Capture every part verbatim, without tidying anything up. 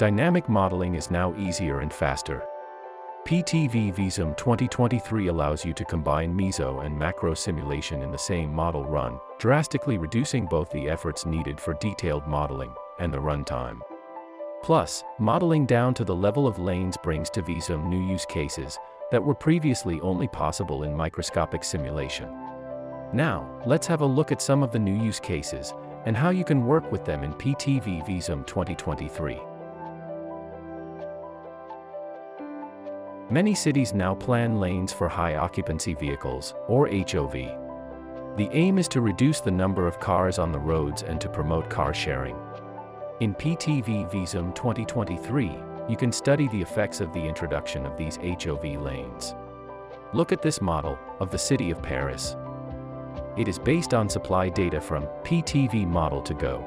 Dynamic modeling is now easier and faster. P T V Visum twenty twenty-three allows you to combine meso and macro simulation in the same model run, drastically reducing both the efforts needed for detailed modeling and the runtime. Plus, modeling down to the level of lanes brings to Visum new use cases that were previously only possible in microscopic simulation. Now, let's have a look at some of the new use cases and how you can work with them in P T V Visum twenty twenty-three. Many cities now plan lanes for high occupancy vehicles, or H O V. The aim is to reduce the number of cars on the roads and to promote car sharing. In P T V Visum twenty twenty-three, you can study the effects of the introduction of these H O V lanes. Look at this model of the city of Paris. It is based on supply data from P T V Model to Go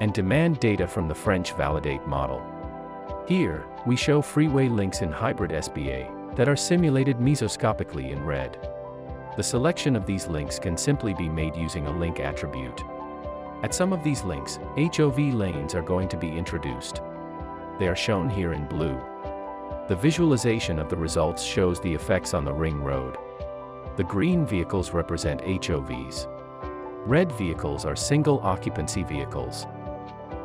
and demand data from the French Validate model. Here, we show freeway links in hybrid S B A that are simulated mesoscopically in red. The selection of these links can simply be made using a link attribute. At some of these links, H O V lanes are going to be introduced. They are shown here in blue. The visualization of the results shows the effects on the ring road. The green vehicles represent H O Vs. Red vehicles are single occupancy vehicles.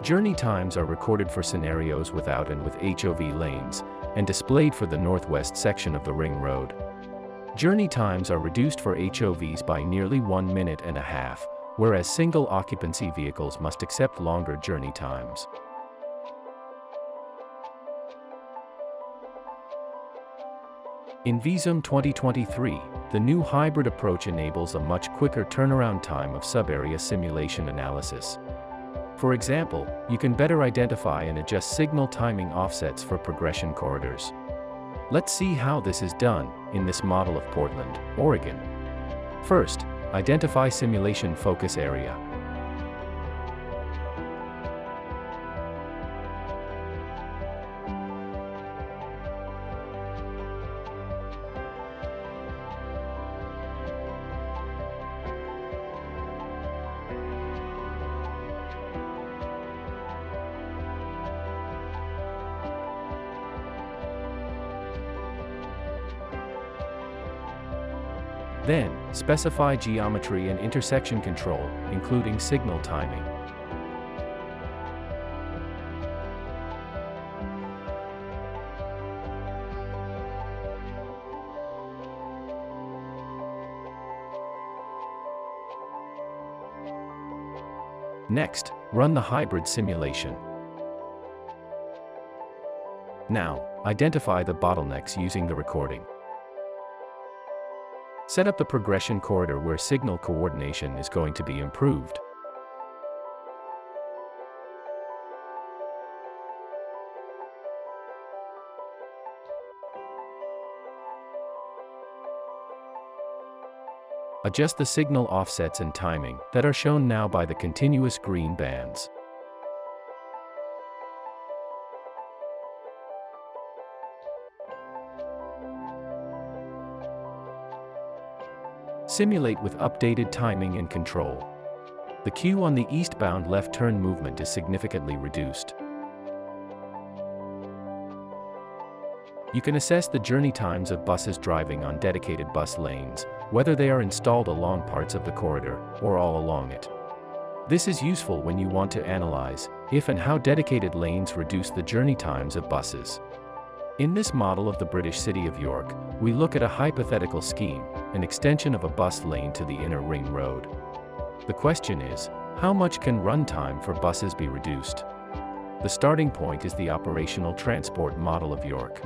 Journey times are recorded for scenarios without and with H O V lanes, and displayed for the northwest section of the ring road. Journey times are reduced for H O Vs by nearly one minute and a half, whereas single occupancy vehicles must accept longer journey times. In Visum twenty twenty-three, the new hybrid approach enables a much quicker turnaround time of sub-area simulation analysis. For example, you can better identify and adjust signal timing offsets for progression corridors. Let's see how this is done in this model of Portland, Oregon. First, identify simulation focus area. Then, specify geometry and intersection control, including signal timing. Next, run the hybrid simulation. Now, identify the bottlenecks using the recording. Set up the progression corridor where signal coordination is going to be improved. Adjust the signal offsets and timing that are shown now by the continuous green bands. Simulate with updated timing and control. The queue on the eastbound left turn movement is significantly reduced. You can assess the journey times of buses driving on dedicated bus lanes, whether they are installed along parts of the corridor or all along it. This is useful when you want to analyze if and how dedicated lanes reduce the journey times of buses. In this model of the British city of York, we look at a hypothetical scheme, an extension of a bus lane to the inner ring road. The question is, how much can runtime for buses be reduced? The starting point is the operational transport model of York.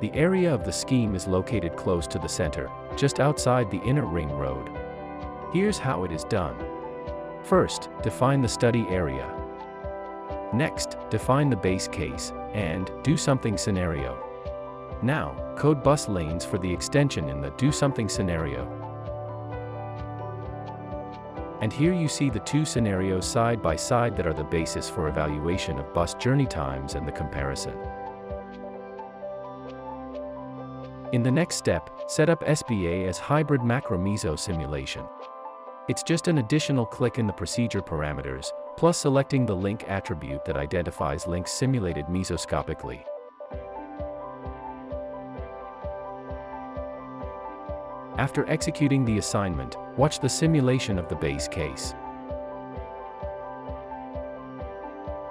The area of the scheme is located close to the center, just outside the inner ring road. Here's how it is done. First, define the study area. Next, define the base case and do something scenario. Now, code bus lanes for the extension in the do something scenario. And here you see the two scenarios side by side that are the basis for evaluation of bus journey times and the comparison. In the next step, set up S B A as hybrid macro meso simulation. It's just an additional click in the procedure parameters, plus selecting the link attribute that identifies links simulated mesoscopically. After executing the assignment, watch the simulation of the base case.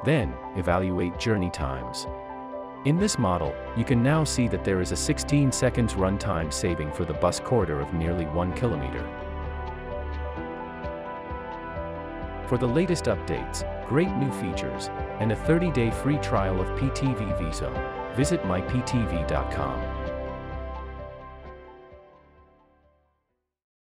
Then, evaluate journey times. In this model, you can now see that there is a sixteen seconds run time saving for the bus corridor of nearly one kilometer. For the latest updates, great new features, and a thirty day free trial of P T V Visum, visit my P T V dot com.